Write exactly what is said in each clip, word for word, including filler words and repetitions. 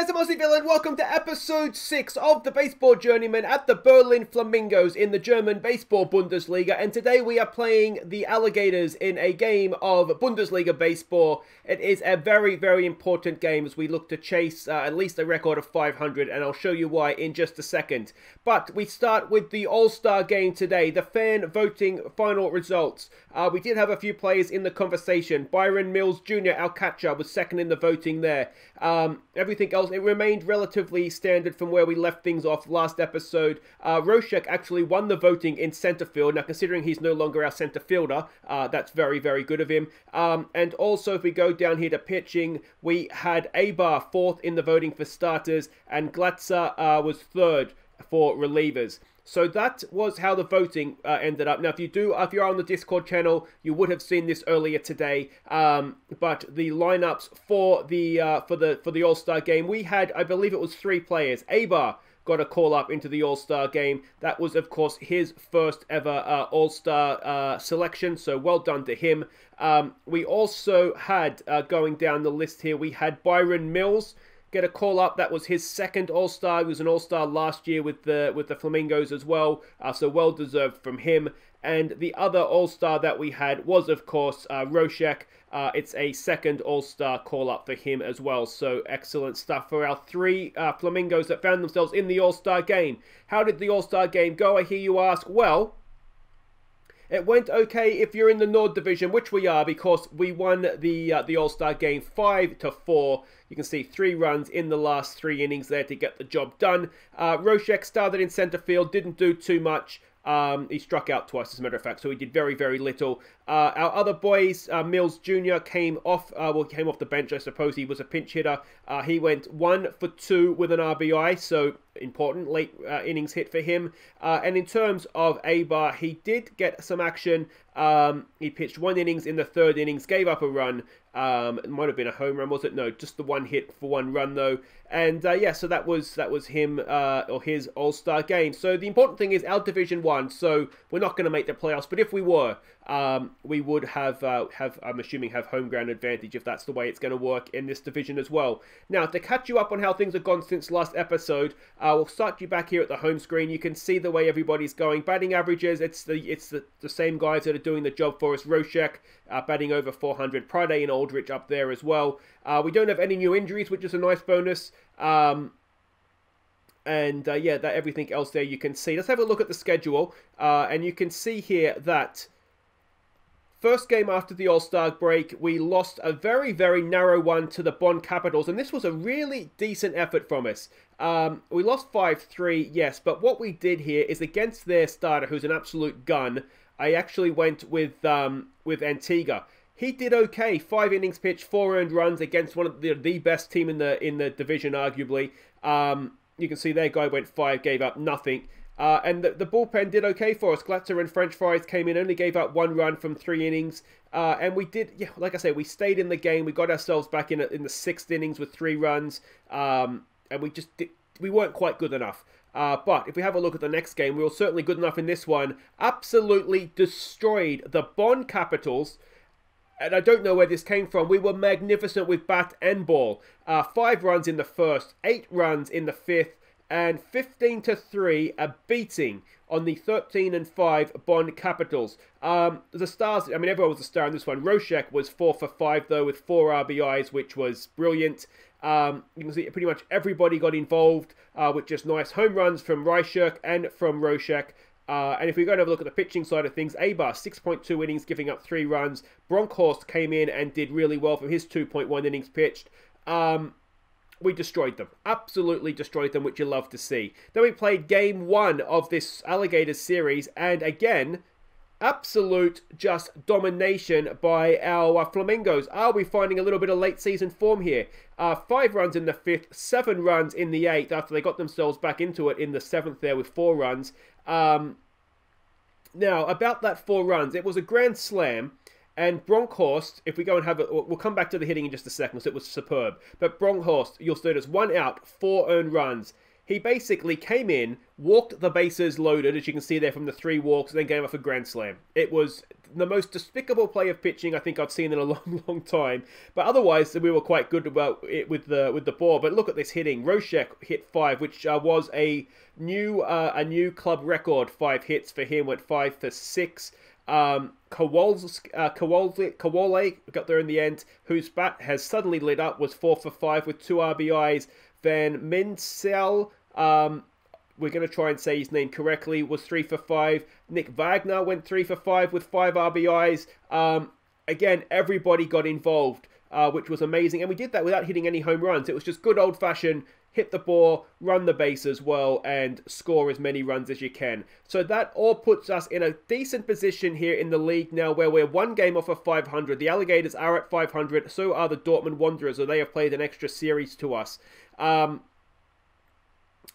guys, I'm Aussie Villain. Welcome to episode six of the Baseball Journeyman at the Berlin Flamingos in the German Baseball Bundesliga. And today we are playing the Alligators in a game of Bundesliga baseball. It is a very, very important game as we look to chase uh, at least a record of five hundred, and I'll show you why in just a second. But we start with the All-Star game today, the fan voting final results. Uh, we did have a few players in the conversation. Byron Mills Junior, our catcher, was second in the voting there. Um, everything else, it remained relatively standard from where we left things off last episode. Uh, Röschek actually won the voting in centre field. Now, considering he's no longer our centre fielder, uh, that's very, very good of him. Um, and also, if we go down here to pitching, we had Aybar fourth in the voting for starters, and Glatzer uh, was third for relievers. So that was how the voting uh, ended up. Now, if you do, if you are on the Discord channel, you would have seen this earlier today. Um, but the lineups for the uh, for the for the All-Star game, we had, I believe, it was three players. Aybar got a call up into the All-Star game. That was, of course, his first ever uh, All-Star uh, selection. So well done to him. Um, we also had uh, going down the list here, we had Byron Mills get a call-up. That was his second All-Star. He was an All-Star last year with the with the Flamingos as well, uh, so well-deserved from him. And the other All-Star that we had was, of course, uh, Röschek. Uh, it's a second All-Star call-up for him as well, so excellent stuff for our three uh, Flamingos that found themselves in the All-Star game. How did the All-Star game go, I hear you ask? Well, it went okay if you're in the Nord Division, which we are, because we won the uh, the All-Star game five to four. You can see three runs in the last three innings there to get the job done. Uh, Röschek started in centre field, didn't do too much. Um, he struck out twice, as a matter of fact, so he did very, very little. Uh, our other boys, uh, Mills Junior came off, uh, well, came off the bench, I suppose. He was a pinch hitter. Uh, he went one for two with an R B I, so important late uh, innings hit for him. Uh, and in terms of Aybar, he did get some action. Um, he pitched one innings in the third innings, gave up a run. Um, it might have been a home run, was it? No, just the one hit for one run though. And uh, yeah, so that was that was him uh, or his All-Star game. So the important thing is our Division One. So we're not going to make the playoffs, but if we were, um, we would have uh, have I'm assuming have home ground advantage if that's the way it's going to work in this division as well. Now, to catch you up on how things have gone since last episode, uh, we'll start you back here at the home screen. You can see the way everybody's going. Batting averages. It's the it's the, the same guys that are doing the job for us. Röschek uh, batting over four hundred. Pryde and all. Aldrich up there as well. Uh, we don't have any new injuries, which is a nice bonus. Um, and uh, yeah, that everything else there you can see. Let's have a look at the schedule. Uh, and you can see here that first game after the All-Star break, we lost a very, very narrow one to the Bonn Capitals. And this was a really decent effort from us. Um, we lost five three, yes. But what we did here is against their starter, who's an absolute gun, I actually went with, um, with Antigua. He did okay. Five innings pitched, four earned runs against one of the, the best team in the in the division, arguably. Um, you can see their guy went five, gave up nothing. Uh, and the, the bullpen did okay for us. Glatzer and French Fries came in, only gave up one run from three innings. Uh, and we did, yeah, like I say, we stayed in the game. We got ourselves back in in the sixth innings with three runs. Um, and we just did, we weren't quite good enough. Uh, but if we have a look at the next game, we were certainly good enough in this one. Absolutely destroyed the Bonn Capitals. And I don't know where this came from. We were magnificent with bat and ball. Uh, five runs in the first, eight runs in the fifth, and fifteen to three, a beating on the thirteen and five Bonn Capitals. Um, the stars, I mean, everyone was a star in this one. Röschek was four for five, though, with four R B Is, which was brilliant. Um, you can see pretty much everybody got involved, uh, with just nice home runs from Röschek and from Röschek. Uh, and if we go and have a look at the pitching side of things, Aybar, six point two innings, giving up three runs. Bronkhorst came in and did really well for his two point one innings pitched. Um, we destroyed them. Absolutely destroyed them, which you love to see. Then we played game one of this Alligators series. And again, absolute just domination by our Flamingos. Are we finding a little bit of late season form here? Uh, five runs in the fifth, seven runs in the eighth after they got themselves back into it in the seventh there with four runs. Um, now, about that four runs, it was a grand slam, and Bronkhorst, if we go and have a, we'll come back to the hitting in just a second, because it was superb, but Bronkhorst, you'll see there's one out, four earned runs. He basically came in, walked the bases loaded, as you can see there from the three walks, and then gave off a grand slam. It was the most despicable play of pitching I think I've seen in a long, long time. But otherwise, we were quite good about it with the with the ball. But look at this hitting. Röschek hit five, which uh, was a new uh, a new club record. Five hits for him, went five for six. Um, Kowale, uh, Kowale, Kowale got there in the end, whose bat has suddenly lit up, was four for five with two R B Is. Van Minsel, Um, we're going to try and say his name correctly, was three for five. Nick Wagner went three for five with five R B Is. Um, again, everybody got involved, uh, which was amazing. And we did that without hitting any home runs. It was just good old-fashioned hit the ball, run the bases well, and score as many runs as you can. So that all puts us in a decent position here in the league now, where we're one game off of five hundred. The Alligators are at five hundred. So are the Dortmund Wanderers, so they have played an extra series to us. Um...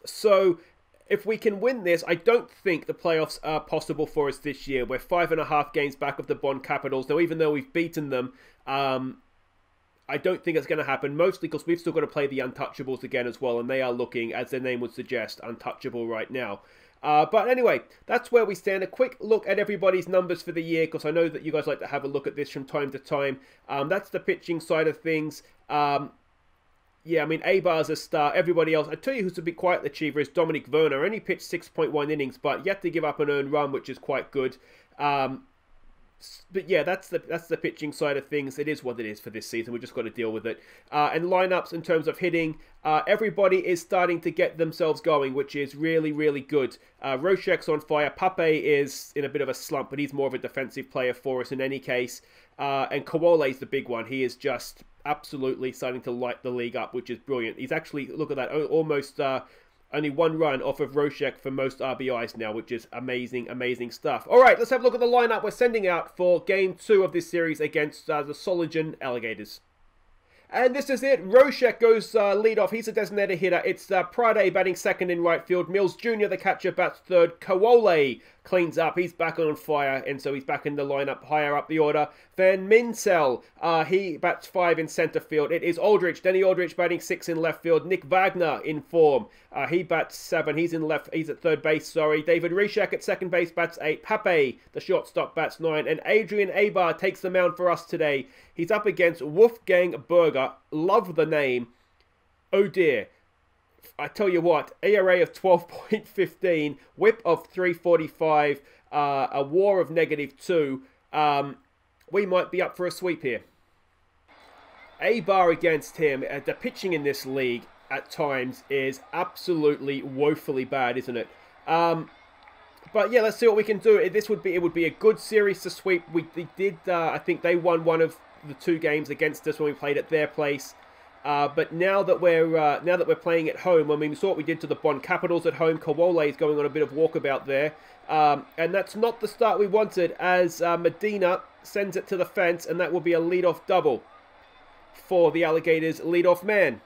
So, if we can win this, I don't think the playoffs are possible for us this year. We're five and a half games back of the Bonn Capitals. Now, even though we've beaten them, um, I don't think it's going to happen, mostly because we've still got to play the Untouchables again as well, and they are looking, as their name would suggest, untouchable right now. Uh, but anyway, that's where we stand. A quick look at everybody's numbers for the year, because I know that you guys like to have a look at this from time to time. Um, that's the pitching side of things. Um... Yeah, I mean, Aybar's a star. Everybody else, I tell you who's a bit quiet achiever is Dominic Werner. Only pitched six point one innings, but yet to give up an earned run, which is quite good. Um, but yeah, that's the that's the pitching side of things. It is what it is for this season. We've just got to deal with it. Uh, and lineups in terms of hitting, uh, everybody is starting to get themselves going, which is really, really good. Uh, Röschek's on fire. Pape is in a bit of a slump, but he's more of a defensive player for us in any case. Uh, and Kowale's the big one. He is just absolutely starting to light the league up, which is brilliant. He's actually, look at that, almost uh, only one run off of Röschek for most R B Is now, which is amazing, amazing stuff. All right, let's have a look at the lineup we're sending out for game two of this series against uh, the Solingen Alligators. And this is it. Röschek goes uh, lead off. He's a designated hitter. It's uh, Pryde batting second in right field. Mills Junior, the catcher, bats third. Kowale cleans up. He's back on fire, and so he's back in the lineup higher up the order. Van Minsel, uh, he bats five in centre field. It is Aldrich, Denny Aldrich batting six in left field. Nick Wagner in form. Uh, he bats seven. He's in left. He's at third base, sorry. David Rischak at second base bats eight. Pape, the shortstop, bats nine. And Adrian Aybar takes the mound for us today. He's up against Wolfgang Berger. Love the name. Oh dear. I tell you what, E R A of twelve point one five, whip of three forty-five, uh, a war of negative two. Um, we might be up for a sweep here. Aybar against him. Uh, the pitching in this league at times is absolutely woefully bad, isn't it? Um, but yeah, let's see what we can do. This would be it would be a good series to sweep. We they did. Uh, I think they won one of the two games against us when we played at their place. Uh, but now that we're uh, now that we're playing at home, I mean, we saw what we did to the Bonn Capitals at home. Kowale is going on a bit of walkabout there, um, and that's not the start we wanted. As uh, Medina sends it to the fence, and that will be a leadoff double for the Alligators' leadoff man.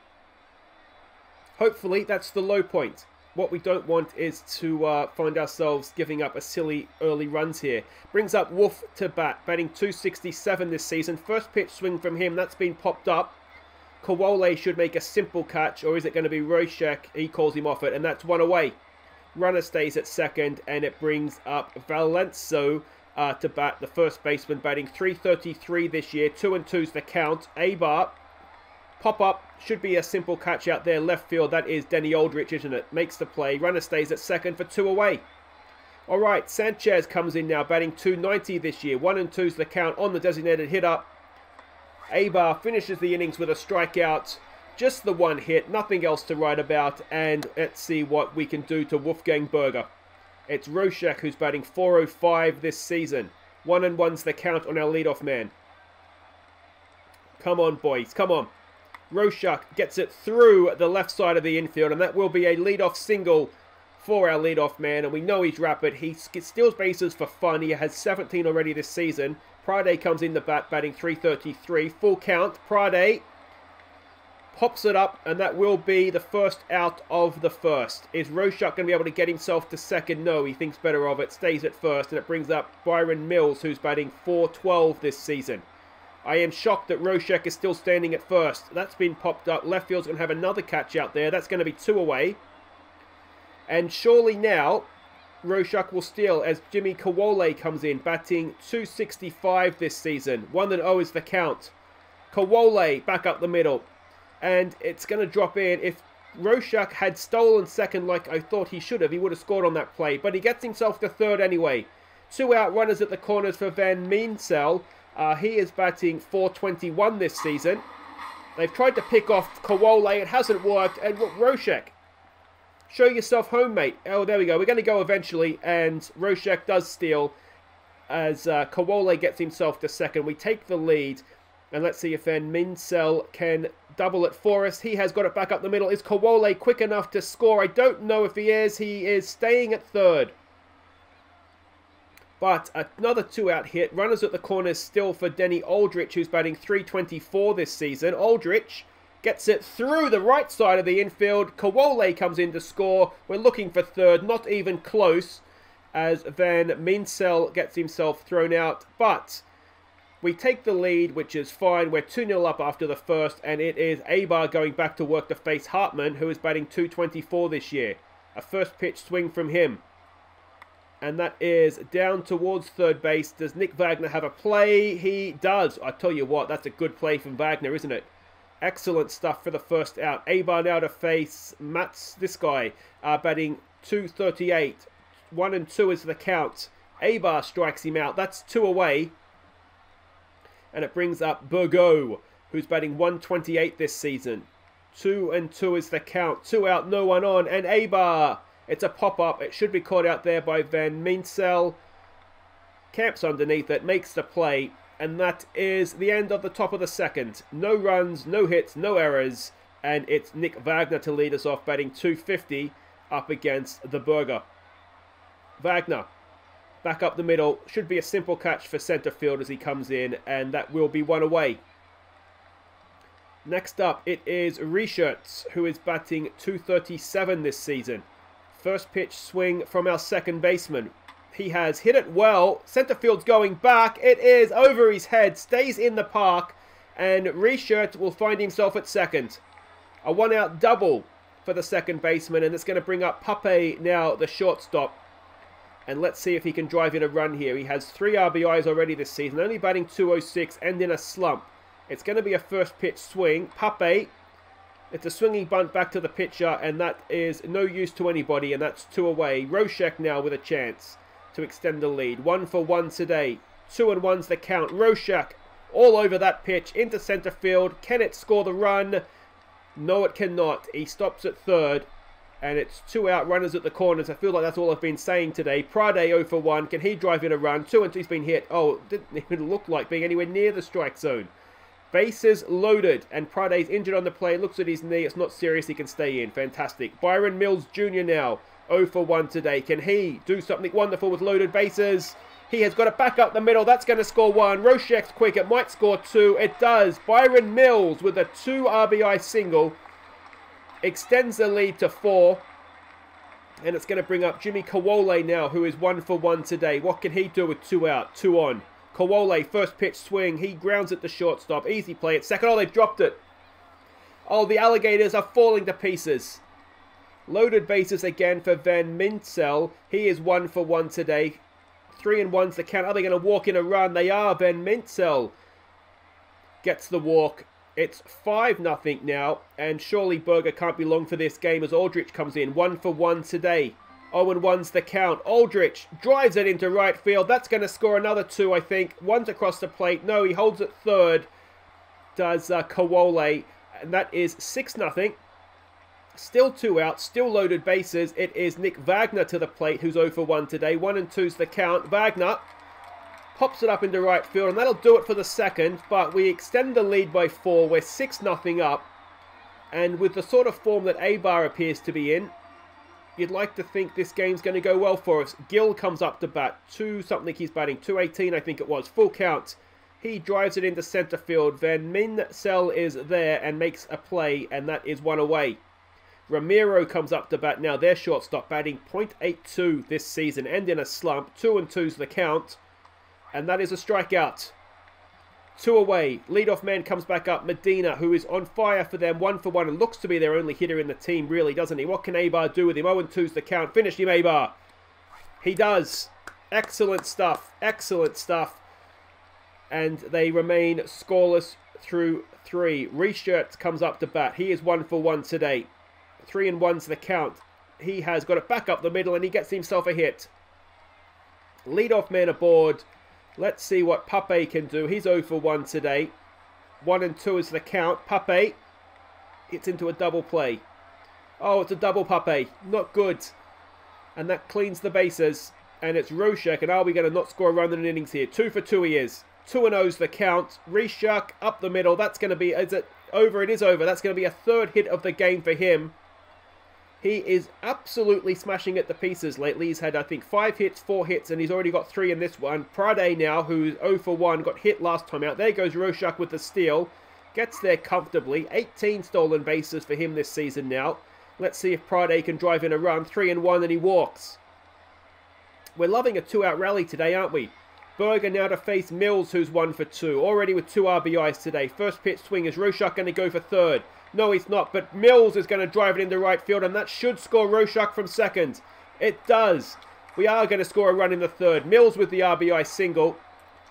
Hopefully, that's the low point. What we don't want is to uh, find ourselves giving up a silly early runs here. Brings up Wolf to bat, batting two sixty-seven this season. First pitch swing from him. That's been popped up. Kowale should make a simple catch, or is it going to be Röschek? He calls him off it, and that's one away. Runner stays at second, and it brings up Valenzo uh, to bat, the first baseman, batting three thirty-three this year. Two and two's the count. Aybar, pop-up, should be a simple catch out there. Left field, that is Denny Aldrich, isn't it? Makes the play. Runner stays at second for two away. All right, Sanchez comes in now, batting two ninety this year. One and two's the count on the designated hitter. Aybar finishes the innings with a strikeout, just the one hit, nothing else to write about, and let's see what we can do to Wolfgang Berger. It's Röschek who's batting four oh five this season. One and one's the count on our leadoff man. Come on, boys, come on. Röschek gets it through the left side of the infield, and that will be a leadoff single for our leadoff man, and we know he's rapid. He steals bases for fun. He has seventeen already this season. Pryde comes in the bat, batting three thirty-three. Full count. Pryde pops it up, and that will be the first out of the first. Is Röschek going to be able to get himself to second? No, he thinks better of it. Stays at first, and it brings up Byron Mills, who's batting four twelve this season. I am shocked that Röschek is still standing at first. That's been popped up. Left field's going to have another catch out there. That's going to be two away. And surely now, Röschek will steal as Jimmy Kowale comes in, batting two sixty-five this season. one and oh is the count. Kowale back up the middle. And it's going to drop in. If Röschek had stolen second like I thought he should have, he would have scored on that play. But he gets himself to third anyway. Two out runners at the corners for Van Minsel. Uh, he is batting four twenty-one this season. They've tried to pick off Kowale. It hasn't worked. And Röschek, show yourself home, mate. Oh, there we go. We're going to go eventually. And Röschek does steal as uh, Kowale gets himself to second. We take the lead. And let's see if Van Minsel can double it for us. He has got it back up the middle. Is Kowale quick enough to score? I don't know if he is. He is staying at third. But another two-out hit. Runners at the corners still for Denny Aldrich, who's batting three twenty-four this season. Aldrich gets it through the right side of the infield. Kowale comes in to score. We're looking for third. Not even close as Van Minsel gets himself thrown out. But we take the lead, which is fine. We're two nil up after the first. And it is Aybar going back to work to face Hartman, who is batting two twenty-four this year. A first pitch swing from him. And that is down towards third base. Does Nick Wagner have a play? He does. I tell you what, that's a good play from Wagner, isn't it? Excellent stuff for the first out. Aybar now to face Mats. This guy uh, batting two thirty-eight. One and two is the count. Aybar strikes him out. That's two away. And it brings up Burgo, who's batting one twenty-eight this season. Two and two is the count. Two out, no one on. And Aybar. It's a pop-up. It should be caught out there by Van Minsel. Camps underneath it, makes the play. And that is the end of the top of the second. No runs, no hits, no errors. And it's Nick Wagner to lead us off, batting two fifty up against the Burger. Wagner, back up the middle. Should be a simple catch for centre field as he comes in. And that will be one away. Next up, it is Rischak, who is batting two thirty-seven this season. First pitch swing from our second baseman. He has hit it well. Centre field's going back. It is over his head. Stays in the park. And Rischak will find himself at second. A one-out double for the second baseman. And it's going to bring up Pape now, the shortstop. And let's see if he can drive in a run here. He has three R B Is already this season. Only batting two oh six and in a slump. It's going to be a first pitch swing. Pape. It's a swinging bunt back to the pitcher, and that is no use to anybody, and that's two away. Röschek now with a chance to extend the lead. One for one today. Two and one's the count. Röschek all over that pitch into centre field. Can it score the run? No, it cannot. He stops at third, and it's two out runners at the corners. I feel like that's all I've been saying today. Pryde oh for one. Can he drive in a run? Two and two's been hit. Oh, didn't even look like being anywhere near the strike zone. Bases loaded, and Pryde's injured on the play. Looks at his knee. It's not serious. He can stay in. Fantastic. Byron Mills Junior now, oh for one today. Can he do something wonderful with loaded bases? He has got it back up the middle. That's going to score one. Röschek's quick. It might score two. It does. Byron Mills with a two R B I single. Extends the lead to four. And it's going to bring up Jimmy Kowale now, who is one for one today. What can he do with two out? Two on. Kowale, first pitch swing. He grounds at the shortstop. Easy play at second. Oh, they've dropped it. Oh, the Alligators are falling to pieces. Loaded bases again for Van Minsel. He is one for one today. Three and one's the count. Are they going to walk in a run? They are. Van Minsel gets the walk. It's five nothing now. And surely Berger can't be long for this game as Aldrich comes in. One for one today. oh and one's the count. Aldrich drives it into right field. That's going to score another two, I think. One's across the plate. No, he holds it third. Does uh, Kowale. And that is six nothing. Still two out. Still loaded bases. It is Nick Wagner to the plate, who's oh for one today. one and two's the count. Wagner pops it up into right field. And that'll do it for the second. But we extend the lead by four. We're six nothing up. And with the sort of form that Aybar appears to be in, you'd like to think this game's going to go well for us. Gill comes up to bat. Two something he's batting. two eighteen, I think it was. Full count. He drives it into centre field. Van Minsel is there and makes a play, and that is one away. Ramiro comes up to bat now. Their shortstop batting point eight two this season. And in a slump. Two and two's the count. And that is a strikeout. Two away. Leadoff man comes back up. Medina, who is on fire for them. One for one. And looks to be their only hitter in the team, really, doesn't he? What can Aybar do with him? oh and two's the count. Finish him, Aybar. He does. Excellent stuff. Excellent stuff. And they remain scoreless through three. Rischak comes up to bat. He is one for one today. Three and one's the count. He has got it back up the middle, and he gets himself a hit. Leadoff man aboard. Let's see what Pape can do. He's oh for one today. one and two is the count. Pape hits into a double play. Oh, it's a double, Pape. Not good. And that cleans the bases. And it's Röschek. And are we going to not score a run in an innings here? two for two he is. two and oh's the count. Rischak up the middle. That's going to be... Is it over? It is over. That's going to be a third hit of the game for him. He is absolutely smashing at the pieces lately. He's had, I think, five hits, four hits, and he's already got three in this one. Pryde now, who's oh for one, got hit last time out. There goes Röschek with the steal. Gets there comfortably. eighteen stolen bases for him this season now. Let's see if Pryde can drive in a run. three and one, and he walks. We're loving a two-out rally today, aren't we? Berger now to face Mills, who's one for two. Already with two R B Is today. First pitch swing. Is Röschek going to go for third? No, he's not. But Mills is going to drive it into right field, and that should score Röschek from second. It does. We are going to score a run in the third. Mills with the R B I single.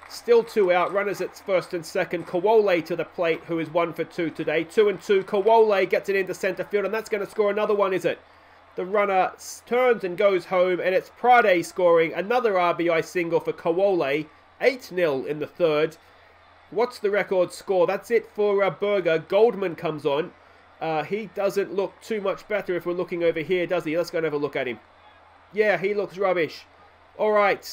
Still two out. Runners at first and second. Kowale to the plate, who is one for two today. Two and two. Kowale gets it into centre field, and that's going to score another one, is it? The runner turns and goes home, and it's Pryde scoring another R B I single for Kowale. eight nil in the third. What's the record score? That's it for uh, Berger. Goldman comes on. Uh, he doesn't look too much better if we're looking over here, does he? Let's go and have a look at him. Yeah, he looks rubbish. All right.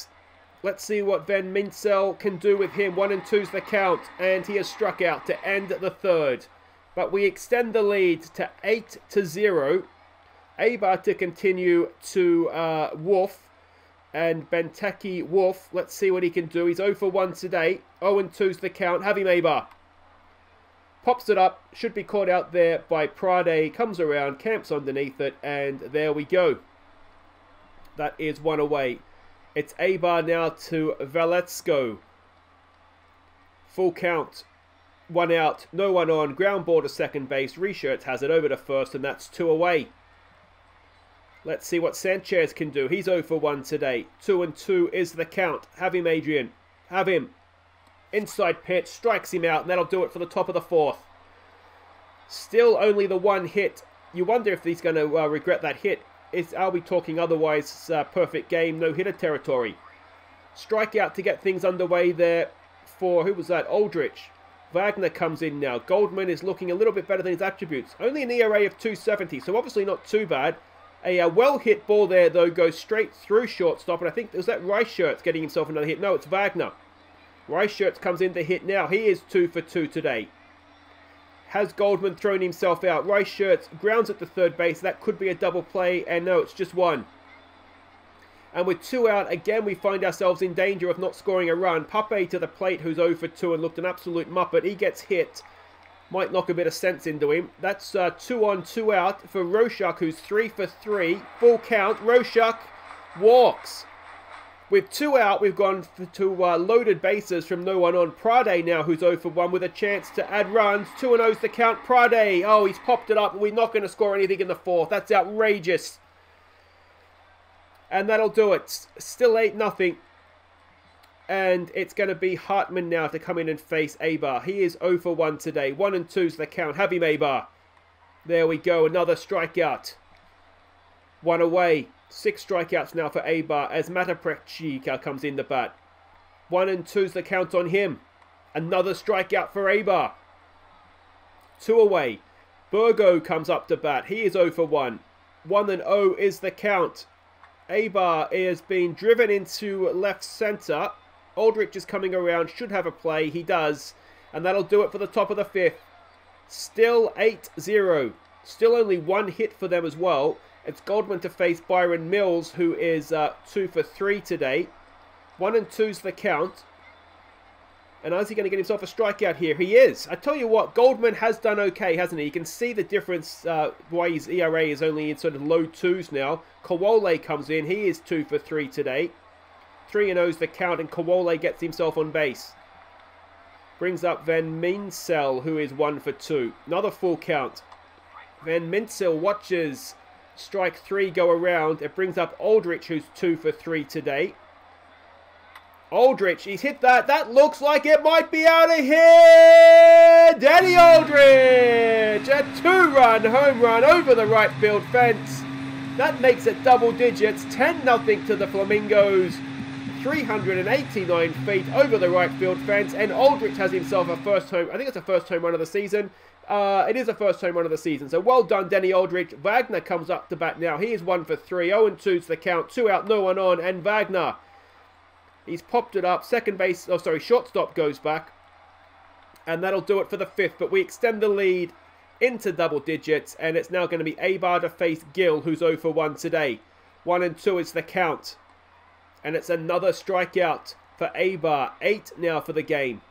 Let's see what Van Minsel can do with him. One and two's the count, and he has struck out to end the third. But we extend the lead to eight to zero. Aybar to continue to uh, Wolf and Benteke Wolf. Let's see what he can do. He's oh for one today. oh and two's the count. Have him, Aybar. Pops it up. Should be caught out there by Pryde. Comes around, camps underneath it, and there we go. That is one away. It's Aybar now to Valenzo. Full count. One out. No one on. Ground ball to second base. Rischak has it over to first, and that's two away. Let's see what Sanchez can do. He's oh for one today. two and two is the count. Have him, Adrian. Have him. Inside pitch. Strikes him out, and that'll do it for the top of the fourth. Still only the one hit. You wonder if he's going to uh, regret that hit. Is, are we talking otherwise uh, perfect game, no-hitter territory? Strikeout to get things underway there for, who was that? Aldrich. Wagner comes in now. Goldman is looking a little bit better than his attributes. Only an E R A of two seventy, so obviously not too bad. A uh, well-hit ball there, though, goes straight through shortstop. And I think, was that Rischak getting himself another hit? No, it's Wagner. Rischak comes in to hit now. He is two for two today. Has Goldman thrown himself out? Rischak grounds at the third base. That could be a double play. And no, it's just one. And with two out, again, we find ourselves in danger of not scoring a run. Pape to the plate, who's oh for two and looked an absolute muppet. He gets hit. Might knock a bit of sense into him. That's uh, two on, two out for Röschek, who's three for three. Full count. Röschek walks. With two out, we've gone for, to uh, loaded bases from no one on. Pryde now, who's oh for one with a chance to add runs. Two and oh's the count. Pryde. Oh, he's popped it up. We're not going to score anything in the fourth. That's outrageous. And that'll do it. Still eight nothing. And it's going to be Hartman now to come in and face Aybar. He is oh for one today. one and two's the count. Have him, Aybar. There we go. Another strikeout. One away. Six strikeouts now for Aybar as Matza Prezza comes in the bat. one and two's the count on him. Another strikeout for Aybar. Two away. Burgo comes up to bat. He is oh for one. one and oh is the count. Aybar is being driven into left centre. Aldrich is coming around, should have a play, he does. And that'll do it for the top of the fifth. Still eight zero. Still only one hit for them as well. It's Goldman to face Byron Mills, who is uh, two for three today. One and two's the count. And is he going to get himself a strikeout here? He is. I tell you what, Goldman has done okay, hasn't he? You can see the difference uh, why his E R A is only in sort of low twos now. Kowale comes in. He is two for three today. three and oh's the count, and Kowale gets himself on base. Brings up Van Minsel, who is one for two. Another full count. Van Minsel watches strike three go around. It brings up Aldrich, who's two for three today. Aldrich, he's hit that. That looks like it might be out of here. Danny Aldrich, a two-run home run over the right field fence. That makes it double digits. ten nothing to the Flamingos. three hundred eighty-nine feet over the right field fence, and Aldrich has himself a first home. I think it's a first home run of the season. Uh, it is a first home run of the season. So well done, Danny Aldrich. Wagner comes up to bat now. He is one for three. oh and two to the count. Two out, no one on, and Wagner. He's popped it up. Second base, oh sorry, shortstop goes back. And that'll do it for the fifth. But we extend the lead into double digits, and it's now going to be Aybar to face Gill, who's oh for one today. one and two is the count. And it's another strikeout for Aybar. Eight now for the game.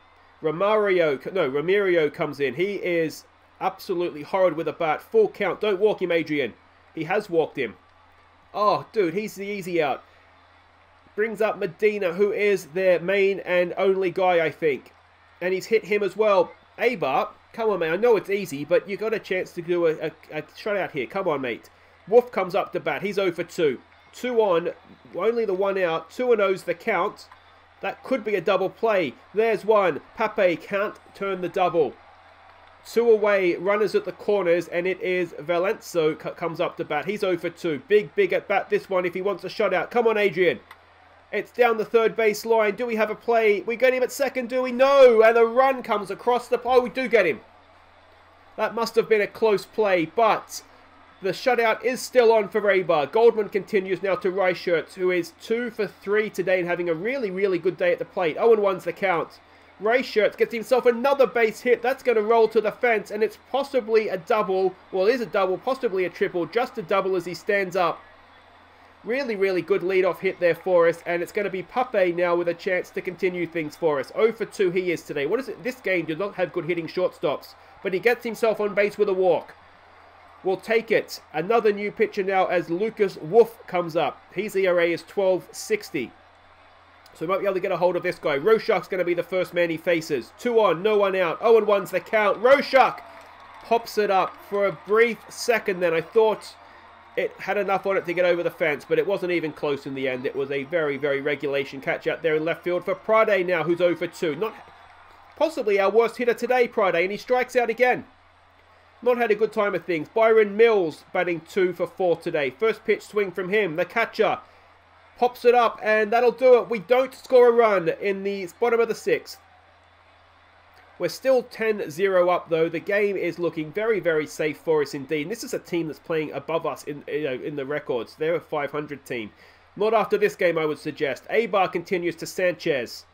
Ramiro, no, Ramiro comes in. He is absolutely horrid with a bat. Full count. Don't walk him, Adrian. He has walked him. Oh, dude, he's the easy out. Brings up Medina, who is their main and only guy, I think. And he's hit him as well. Aybar, come on, mate. I know it's easy, but you got a chance to do a, a, a shutout here. Come on, mate. Wolf comes up to bat. He's oh for two. Two on, only the one out. two and oh's the count. That could be a double play. There's one. Pape can't turn the double. Two away, runners at the corners, and it is Valenzo comes up to bat. He's oh for two. Big, big at bat this one if he wants a shutout. Come on, Adrian. It's down the third base line. Do we have a play? We get him at second, do we? No! And a run comes across the... Oh, we do get him. That must have been a close play, but the shutout is still on for Aybar. Goldman continues now to Rischak, who is two for three today and having a really, really good day at the plate. oh and one's the count. Rischak gets himself another base hit. That's going to roll to the fence, and it's possibly a double. Well, it is a double, possibly a triple. Just a double as he stands up. Really, really good leadoff hit there for us, and it's going to be Pape now with a chance to continue things for us. oh for two he is today. What is it? This game does not have good hitting shortstops, but he gets himself on base with a walk. We'll take it. Another new pitcher now as Lucas Wolf comes up. His E R A is twelve sixty. So we might be able to get a hold of this guy. Röschek's going to be the first man he faces. Two on, no one out. oh and one's the count. Röschek pops it up for a brief second then. I thought it had enough on it to get over the fence, but it wasn't even close in the end. It was a very, very regulation catch out there in left field for Pryde now, who's oh for two. Not possibly our worst hitter today, Pryde, and he strikes out again. Not had a good time of things. Byron Mills batting two for four today. First pitch swing from him. The catcher pops it up, and that'll do it. We don't score a run in the bottom of the sixth. We're still ten zero up, though. The game is looking very, very safe for us indeed. And this is a team that's playing above us in, you know, in the records. They're a five hundred team. Not after this game, I would suggest. Aybar continues to Sanchez.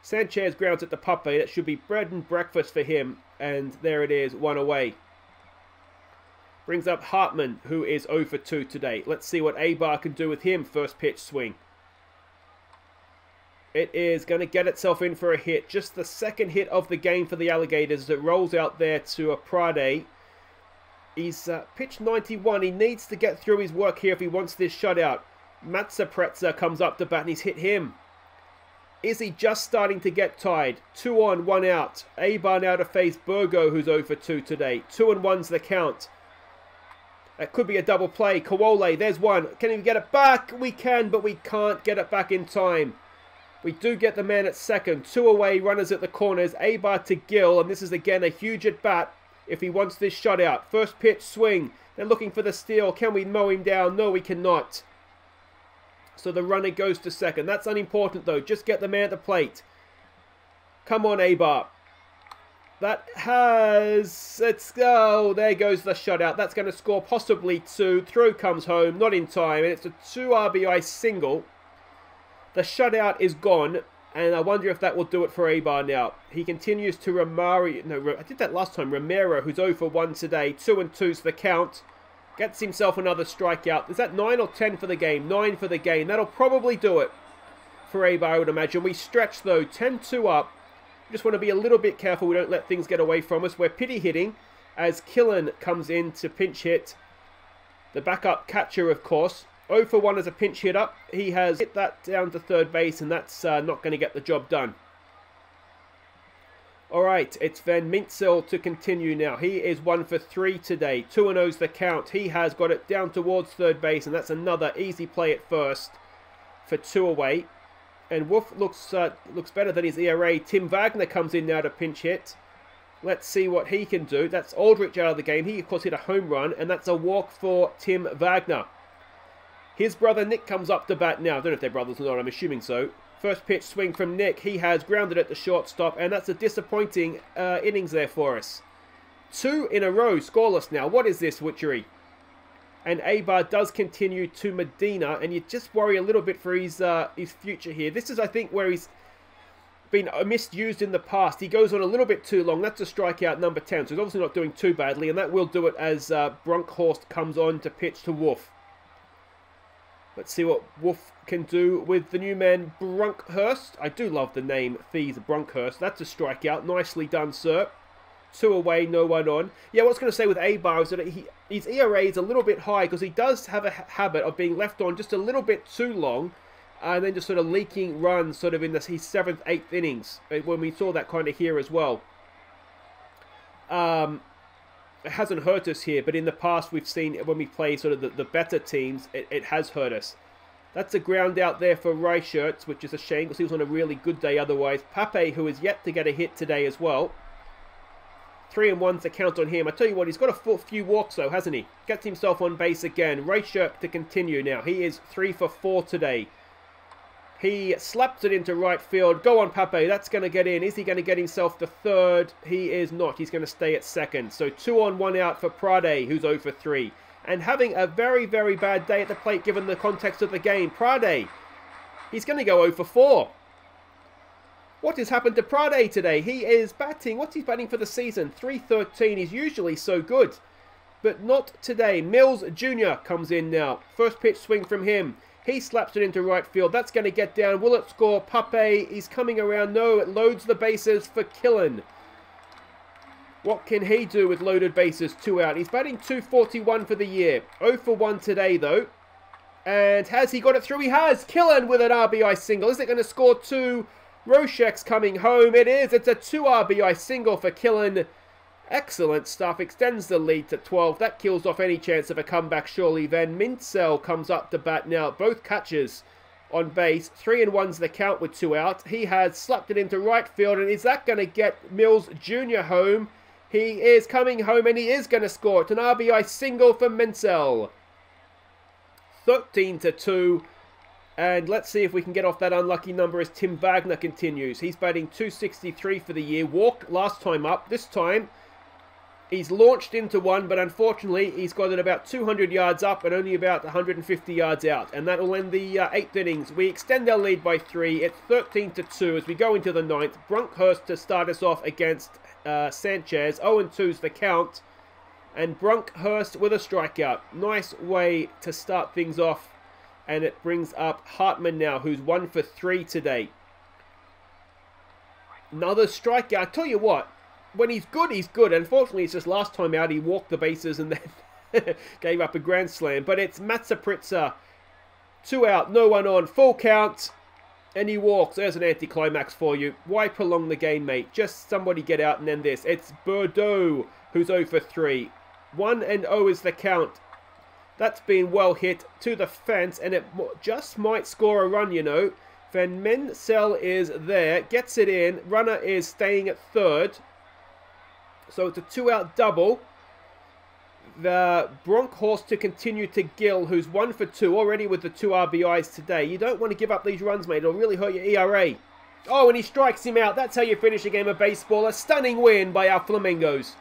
Sanchez grounds at the Pape. That should be bread and breakfast for him. And there it is, one away. Brings up Hartman, who is oh for two today. Let's see what Aybar can do with him. First pitch swing. It is going to get itself in for a hit. Just the second hit of the game for the Alligators as it rolls out there to a Pryde. He's uh, pitch ninety-one. He needs to get through his work here if he wants this shutout. Matza Prezza comes up to bat and he's hit him. Is he just starting to get tied? Two on, one out. Aybar now to face Burgo, who's oh for two today. Two and one's the count. That could be a double play. Kowale, there's one. Can he get it back? We can, but we can't get it back in time. We do get the man at second. Two away, runners at the corners. Aybar to Gill, and this is again a huge at-bat if he wants this shutout. First pitch swing. They're looking for the steal. Can we mow him down? No, we cannot. So the runner goes to second. That's unimportant, though. Just get the man at the plate. Come on, Aybar. That has... Let's go. There goes the shutout. That's going to score possibly two. Throw comes home. Not in time. And it's a two R B I single. The shutout is gone, and I wonder if that will do it for Aybar now. He continues to Ramiro. No, I did that last time. Ramiro, who's oh for one today. two and two's the count. Gets himself another strikeout. Is that nine or ten for the game? nine for the game. That'll probably do it for Aybar, I would imagine. We stretch, though. ten two up. We just want to be a little bit careful. We don't let things get away from us. We're pity hitting as Killen comes in to pinch hit. The backup catcher, of course. oh for one as a pinch hit up. He has hit that down to third base, and that's uh, not going to get the job done. All right, it's Van Minsel to continue now. He is one for three today. two and oh's the count. He has got it down towards third base, and that's another easy play at first for two away. And Wolf looks uh, looks better than his E R A. Tim Wagner comes in now to pinch hit. Let's see what he can do. That's Aldrich out of the game. He, of course, hit a home run, and that's a walk for Tim Wagner. His brother Nick comes up to bat now. I don't know if they're brothers or not. I'm assuming so. First pitch swing from Nick. He has grounded at the shortstop, and that's a disappointing uh, innings there for us. Two in a row, scoreless now. What is this witchery? And Aybar does continue to Medina, and you just worry a little bit for his uh, his future here. This is, I think, where he's been misused in the past. He goes on a little bit too long. That's a strikeout number ten, so he's obviously not doing too badly, and that will do it as uh, Bronkhorst comes on to pitch to Wolf. Let's see what Wolf can do with the new man, Bronkhorst. I do love the name, Feeze Bronkhorst. That's a strikeout. Nicely done, sir. Two away, no one on. Yeah, what's going to say with Aybar is that he, his E R A is a little bit high because he does have a ha habit of being left on just a little bit too long and then just sort of leaking runs sort of in the, his seventh, eighth innings when we saw that kind of here as well. Um... It hasn't hurt us here, but in the past we've seen when we play sort of the, the better teams, it, it has hurt us. That's a ground out there for Reichertz, which is a shame because he was on a really good day otherwise. Pape, who is yet to get a hit today as well. Three and one's the count on him. I tell you what, he's got a few walks though, hasn't he? Gets himself on base again. Reichertz to continue now. He is three for four today. He slaps it into right field. Go on, Pape. That's going to get in. Is he going to get himself the third? He is not. He's going to stay at second. So two on, one out for Pryde, who's oh for three. And having a very, very bad day at the plate, given the context of the game. Pryde, he's going to go oh for four. What has happened to Pryde today? He is batting. What's he batting for the season? three thirteen. He's usually so good. But not today. Mills Junior comes in now. First pitch swing from him. He slaps it into right field. That's going to get down. Will it score? Pape, he's coming around. No, it loads the bases for Killen. What can he do with loaded bases? Two out. He's batting two forty-one for the year. oh for one today, though. And has he got it through? He has. Killen with an R B I single. Is it going to score two? Röschek's coming home. It is. It's a two R B I single for Killen. Excellent stuff. Extends the lead to twelve. That kills off any chance of a comeback, surely. Van Minsel comes up to bat now. Both catches on base. Three and one's the count with two out. He has slapped it into right field. And is that going to get Mills Junior home? He is coming home and he is going to score. It's an R B I single for Minsel. thirteen to two. And let's see if we can get off that unlucky number as Tim Wagner continues. He's batting two sixty-three for the year. Walked last time up. This time he's launched into one, but unfortunately, he's got it about two hundred yards up and only about one hundred fifty yards out. And that will end the uh, eighth innings. We extend our lead by three. It's thirteen to two as we go into the ninth. Bronkhorst to start us off against uh, Sanchez. oh and two's the count. And Bronkhorst with a strikeout. Nice way to start things off. And it brings up Hartman now, who's one for three today. Another strikeout. I tell you what. When he's good, he's good. Unfortunately, it's just last time out, he walked the bases and then gave up a grand slam. But it's Matza Prezza. Two out, no one on. Full count. And he walks. There's an anticlimax for you. Why prolong the game, mate? Just somebody get out and end this. It's Burgo, who's oh for three. one and oh is the count. That's been well hit to the fence. And it just might score a run, you know. Van Minsel is there. Gets it in. Runner is staying at third. So it's a two-out double. The Bronkhorst to continue to Gill, who's one for two already with the two R B Is today. You don't want to give up these runs, mate. It'll really hurt your E R A. Oh, and he strikes him out. That's how you finish a game of baseball. A stunning win by our Flamingos.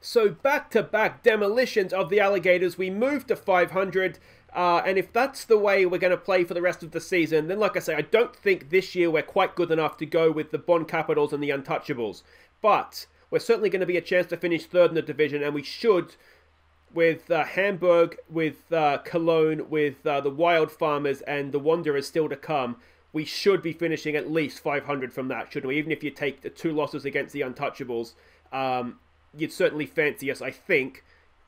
So back-to-back demolitions of the Alligators. We move to five hundred. Uh, and if that's the way we're going to play for the rest of the season, then like I say, I don't think this year we're quite good enough to go with the Bonn Capitals and the Untouchables. But we're certainly going to be a chance to finish third in the division, and we should with uh, Hamburg, with uh, Cologne, with uh, the Wild Farmers and the Wanderers still to come. We should be finishing at least five hundred from that, shouldn't we? Even if you take the two losses against the Untouchables, um, you'd certainly fancy us, I think,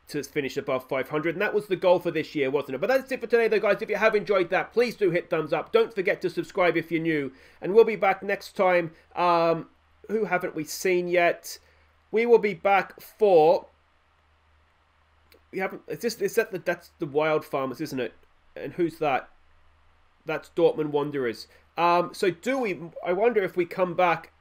to finish above five hundred. And that was the goal for this year, wasn't it? But that's it for today, though, guys. If you have enjoyed that, please do hit thumbs up. Don't forget to subscribe if you're new. And we'll be back next time. Um... Who haven't we seen yet? We will be back for... We haven't... It's just, is that the, that's the Wild Farmers, isn't it? And who's that? That's Dortmund Wanderers. Um, so do we... I wonder if we come back...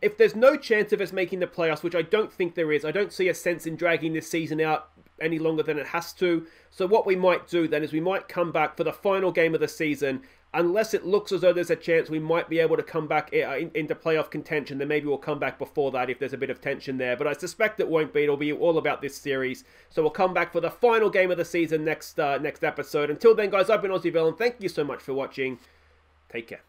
If there's no chance of us making the playoffs, which I don't think there is, I don't see a sense in dragging this season out any longer than it has to. So what we might do then is we might come back for the final game of the season. Unless it looks as though there's a chance we might be able to come back in, into playoff contention, then maybe we'll come back before that if there's a bit of tension there. But I suspect it won't be. It'll be all about this series. So we'll come back for the final game of the season next, uh, next episode. Until then, guys, I've been Aussie Villain. Thank you so much for watching. Take care.